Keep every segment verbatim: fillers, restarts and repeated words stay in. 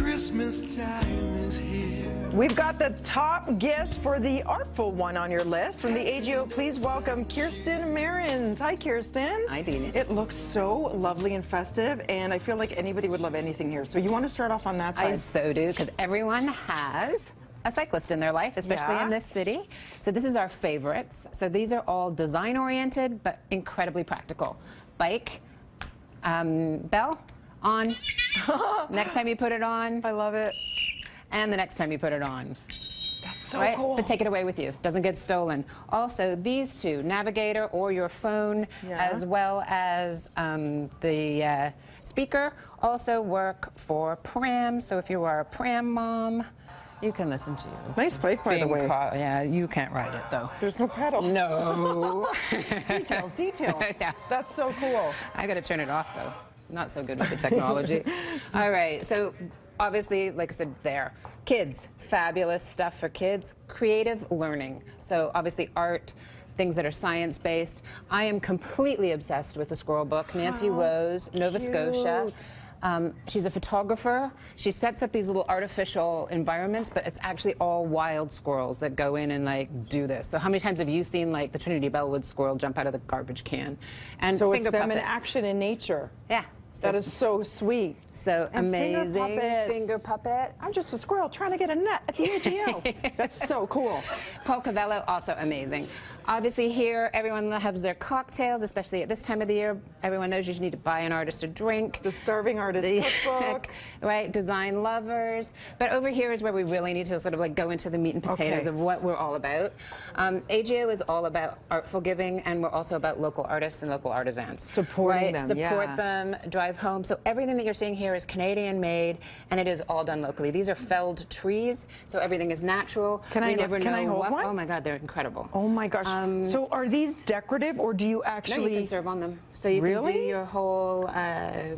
Christmas time is here. We've got the top guest for the artful one on your list from the A G O. Please welcome Kirsten Marins. Hi, Kirsten. Hi, Dina. It looks so lovely and festive, and I feel like anybody would love anything here. So you want to start off on that side? I so do, because everyone has a cyclist in their life, especially yeah. in this city. So this is our favorites. So these are all design-oriented, but incredibly practical. Bike, um, bell, on. Next time you put it on. I love it. And the next time you put it on. That's so right? cool. But take it away with you. Doesn't get stolen. Also, these two, navigator or your phone, yeah. as well as um, the uh, speaker, also work for pram. So if you are a pram mom, you can listen to you. Nice bike, by Being the way. Yeah, you can't ride it, though. There's no pedals. No. details, details. Yeah. That's so cool. I got to turn it off, though. Not so good with the technology. All right, so obviously, like I said, there. Kids, fabulous stuff for kids. Creative learning. So obviously art, things that are science-based. I am completely obsessed with the squirrel book. Nancy How Rose, Nova cute. Scotia. Um, she's a photographer. She sets up these little artificial environments, but it's actually all wild squirrels that go in and like do this. So how many times have you seen like the Trinity Bellwood squirrel jump out of the garbage can? And so finger it's them puppets. in action in nature. Yeah. So that is so sweet. So and amazing. Finger puppets. Finger puppets. I'm just a squirrel trying to get a nut at the A G O. That's so cool. Paul Cavello, also amazing. Obviously here, everyone loves their cocktails, especially at this time of the year. Everyone knows you need to buy an artist a drink. The Starving Artist Cookbook. Right, design lovers. But over here is where we really need to sort of like go into the meat and potatoes okay. of what we're all about. Um, A G O is all about artful giving, and we're also about local artists and local artisans. Supporting right? them, Support yeah. them, drive home. So everything that you're seeing here is Canadian made, and it is all done locally. These are felled trees, so everything is natural. Can we I never can know I hold what? One? Oh my God, they're incredible. Oh my gosh. Um, so are these decorative, or do you actually? No, you can serve on them. So you really? can do your whole uh,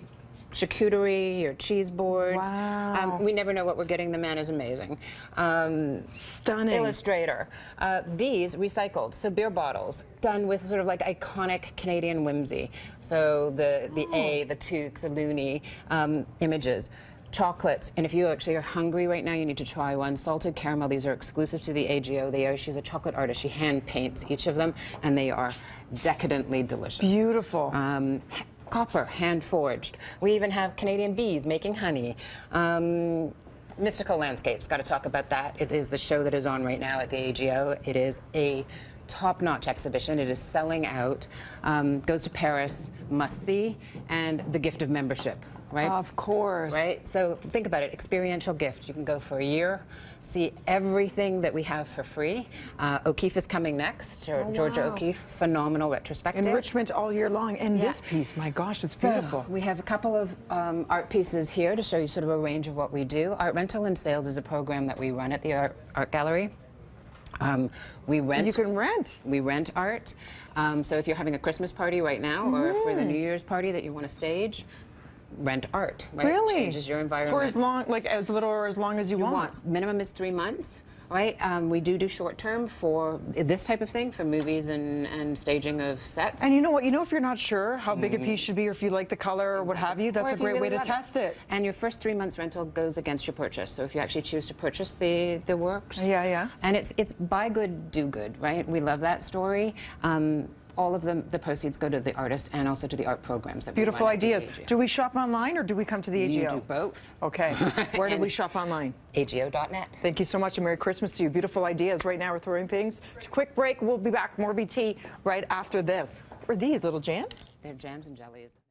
charcuterie, your cheese boards. Wow. Um, we never know what we're getting. The man is amazing. Um, Stunning. Illustrator. Uh, these recycled, so beer bottles done with sort of like iconic Canadian whimsy. So the the oh. A, the toque, the loony um, images. Chocolates, and if you actually are hungry right now, you need to try one. Salted caramel, these are exclusive to the A G O. They are, she's a chocolate artist. She hand paints each of them, and they are decadently delicious. Beautiful. Um, copper, hand forged. We even have Canadian bees making honey. Um, mystical landscapes, got to talk about that. It is the show that is on right now at the A G O. It is a top-notch exhibition. It is selling out. Um, goes to Paris, must see, and the gift of membership. Right? Of course. Right? So think about it, experiential gift. You can go for a year, see everything that we have for free. Uh, O'Keeffe is coming next, oh, Georgia wow. O'Keeffe, phenomenal retrospective. Enrichment all year long. And yeah. this piece, my gosh, it's so beautiful. We have a couple of um, art pieces here to show you sort of a range of what we do. Art rental and sales is a program that we run at the Art, Art Gallery. Um, we rent. You can rent. We rent art. Um, so if you're having a Christmas party right now mm-hmm. or for the New Year's party that you want to stage, rent art, right? Really? It changes your environment. For as long, like as little or as long as you, you want. want. Minimum is three months, right? Um, we do do short term for this type of thing, for movies and, and staging of sets. And you know what? You know if you're not sure how big mm. a piece should be, or if you like the color or exactly. what have you, that's a great you really way to test it. it. And your first three months rental goes against your purchase. So if you actually choose to purchase the, the works. Yeah, yeah. And it's, it's buy good, do good, right? We love that story. Um, All of them, the proceeds go to the artist and also to the art programs. That Beautiful ideas. Do we shop online or do we come to the A G O? You do both. Okay. Where do we shop online? A G O dot net. Thank you so much, and Merry Christmas to you. Beautiful ideas. Right now we're throwing things. It's a quick break. We'll be back. More B T right after this. What are these, little jams? They're jams and jellies.